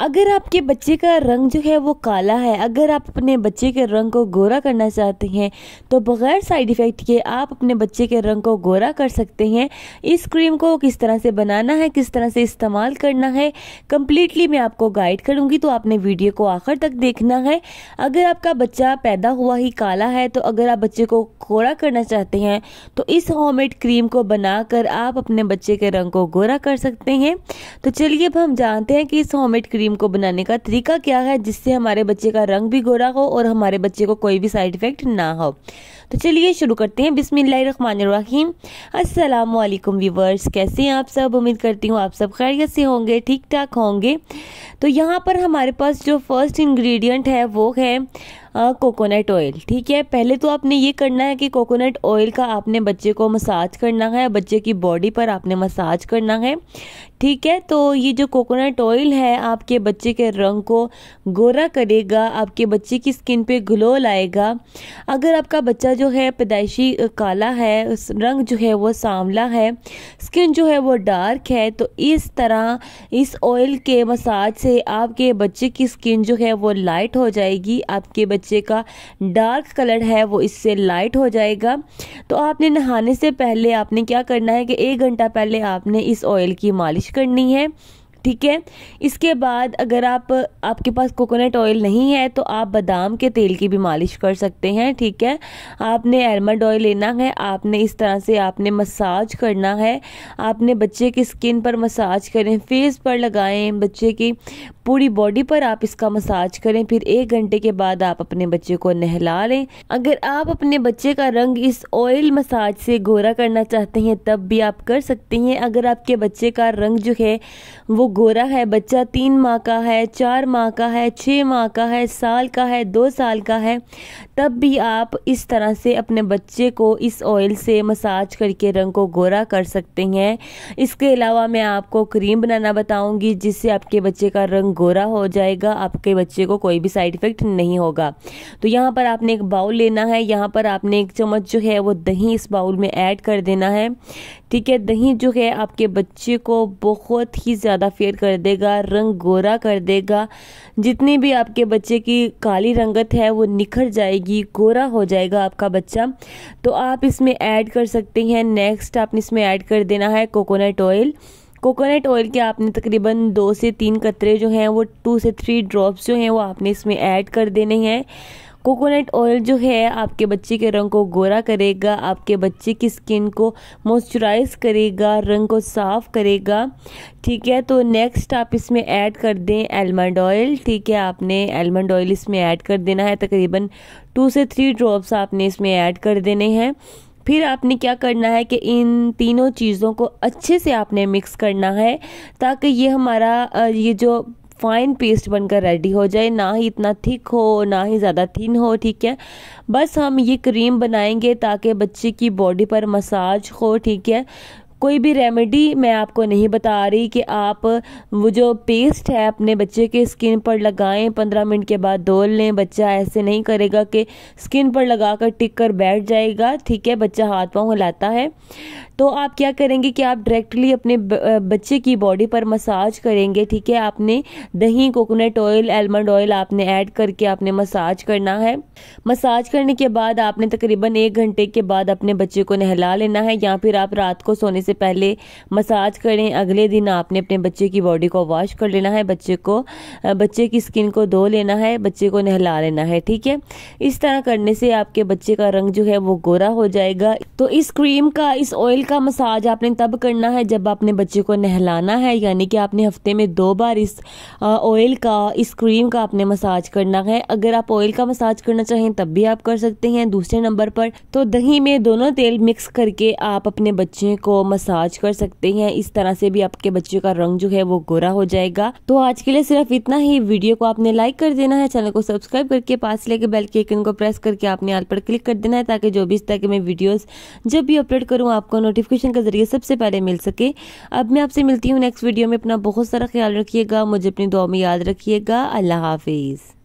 अगर आपके बच्चे का रंग जो है वो काला है, अगर आप अपने बच्चे के रंग को गोरा करना चाहते हैं तो बग़ैर साइड इफ़ेक्ट के आप अपने बच्चे के रंग को गोरा कर सकते हैं। इस क्रीम को किस तरह से बनाना है, किस तरह से इस्तेमाल करना है, कम्प्लीटली मैं आपको गाइड करूँगी, तो आपने वीडियो को आखिर तक देखना है। अगर आपका बच्चा पैदा हुआ ही काला है तो अगर आप बच्चे को गोरा करना चाहते हैं तो इस होममेड क्रीम को बनाकर आप अपने बच्चे के रंग को गोरा कर सकते हैं। तो चलिए अब हम जानते हैं कि इस होममेड क्रीम को बनाने का तरीका क्या है, जिससे हमारे बच्चे का रंग भी गोरा हो और हमारे बच्चे को कोई भी साइड इफेक्ट ना हो। तो चलिए शुरू करते हैं। बिस्मिल्लाहिर्रहमानिर्रहीम। अस्सलाम वालेकुम व्यूवर्स, कैसे हैं आप सब? उम्मीद करती हूँ आप सब खैरियत से होंगे, ठीक ठाक होंगे। तो यहाँ पर हमारे पास जो फर्स्ट इंग्रेडिएंट है वो है कोकोनट ऑयल। ठीक है, पहले तो आपने ये करना है कि कोकोनट ऑयल का आपने बच्चे को मसाज करना है, बच्चे की बॉडी पर आपने मसाज करना है। ठीक है, तो ये जो कोकोनट ऑयल है आपके बच्चे के रंग को गोरा करेगा, आपके बच्चे की स्किन पे ग्लो लाएगा। अगर आपका बच्चा जो है पैदाइशी काला है, उस रंग जो है वो सांवला है, स्किन जो है वो डार्क है, तो इस तरह इस ऑयल के मसाज से आपके बच्चे की स्किन जो है वो लाइट हो जाएगी। आपके बच्चे का डार्क कलर है वो इससे लाइट हो जाएगा। तो आपने नहाने से पहले आपने क्या करना है कि 1 घंटा पहले आपने इस ऑयल की मालिश करनी है। ठीक है, इसके बाद अगर आपके पास कोकोनट ऑयल नहीं है तो आप बादाम के तेल की भी मालिश कर सकते हैं। ठीक है, आपने आलमंड ऑयल लेना है, आपने इस तरह से आपने मसाज करना है। आपने बच्चे की स्किन पर मसाज करें, फेस पर लगाएं, बच्चे की पूरी बॉडी पर आप इसका मसाज करें। फिर 1 घंटे के बाद आप अपने बच्चे को नहला लें। अगर आप अपने बच्चे का रंग इस ऑयल मसाज से गोरा करना चाहते हैं तब भी आप कर सकते हैं। अगर आपके बच्चे का रंग जो है वो गोरा है, बच्चा 3 माह का है, 4 माह का है, 6 माह का है, साल का है, 2 साल का है, तब भी आप इस तरह से अपने बच्चे को इस ऑयल से मसाज करके रंग को गोरा कर सकते हैं। इसके अलावा मैं आपको क्रीम बनाना बताऊंगी जिससे आपके बच्चे का रंग गोरा हो जाएगा, आपके बच्चे को कोई भी साइड इफेक्ट नहीं होगा। तो यहाँ पर आपने एक बाउल लेना है, यहाँ पर आपने 1 चम्मच जो है वो दही इस बाउल में ऐड कर देना है। ठीक है, दही जो है आपके बच्चे को बहुत ही ज़्यादा फेयर कर देगा, रंग गोरा कर देगा। जितनी भी आपके बच्चे की काली रंगत है वो निखर जाएगी, गोरा हो जाएगा आपका बच्चा। तो आप इसमें ऐड कर सकते हैं। नेक्स्ट आपने इसमें ऐड कर देना है कोकोनट ऑयल। कोकोनट ऑयल के आपने तकरीबन 2 से 3 कतरे जो हैं वो 2 से 3 ड्रॉप्स जो हैं वो आपने इसमें ऐड कर देने हैं। कोकोनट ऑयल जो है आपके बच्चे के रंग को गोरा करेगा, आपके बच्चे की स्किन को मॉइस्चराइज करेगा, रंग को साफ़ करेगा। ठीक है, तो नेक्स्ट आप इसमें ऐड कर दें आलमंड ऑयल। ठीक है, आपने आलमंड ऑयल इसमें ऐड कर देना है, तकरीबन 2 से 3 ड्रॉप्स आपने इसमें ऐड कर देने हैं। फिर आपने क्या करना है कि इन तीनों चीज़ों को अच्छे से आपने मिक्स करना है ताकि ये हमारा ये जो फाइन पेस्ट बनकर रेडी हो जाए, ना ही इतना थिक हो ना ही ज़्यादा थिन हो। ठीक है, बस हम ये क्रीम बनाएंगे ताकि बच्चे की बॉडी पर मसाज हो। ठीक है, कोई भी रेमेडी मैं आपको नहीं बता रही कि आप वो जो पेस्ट है अपने बच्चे के स्किन पर लगाएं, 15 मिनट के बाद धोल लें। बच्चा ऐसे नहीं करेगा कि स्किन पर लगाकर टिक कर बैठ जाएगा। ठीक है, बच्चा हाथ पांव हिलाता है। तो आप क्या करेंगे कि आप डायरेक्टली अपने बच्चे की बॉडी पर मसाज करेंगे। ठीक है, आपने दही, कोकोनट ऑयल, आलमंड ऑयल आपने ऐड करके आपने मसाज करना है। मसाज करने के बाद आपने तकरीबन 1 घंटे के बाद अपने बच्चे को नहला लेना है, या फिर आप रात को सोने से पहले मसाज करें। अगले दिन आपने अपने बच्चे की बॉडी को वॉश कर लेना है, बच्चे की स्किन को धो लेना है, बच्चे को नहला लेना है। ठीक है, इस तरह करने से आपके बच्चे का रंग जो है वो गोरा हो जाएगा। तो इस क्रीम का, इस ऑयल का मसाज आपने तब करना है जब आपने बच्चे को नहलाना है, यानी कि आपने हफ्ते में 2 बार इस ऑयल का, इस क्रीम का आपने मसाज करना है। अगर आप ऑयल का मसाज करना चाहें तब भी आप कर सकते हैं। दूसरे नंबर पर तो दही में दोनों तेल मिक्स करके आप अपने बच्चे को मसाज कर सकते हैं। इस तरह से भी आपके बच्चे का रंग जो है वो गोरा हो जाएगा। तो आज के लिए सिर्फ इतना ही। वीडियो को आपने लाइक कर देना है, चैनल को सब्सक्राइब करके पास लेके बेल के आइकन को प्रेस करके आपने ऑल पर क्लिक कर देना है ताकि जो भी इस तरह के मैं वीडियोस जब भी अपलोड करूँ आपको नोटिफिकेशन के जरिए सबसे पहले मिल सके। अब मैं आपसे मिलती हूँ नेक्स्ट वीडियो में। अपना बहुत सारा ख्याल रखिएगा, मुझे अपनी दुआ में याद रखिएगा। अल्लाह हाफिज।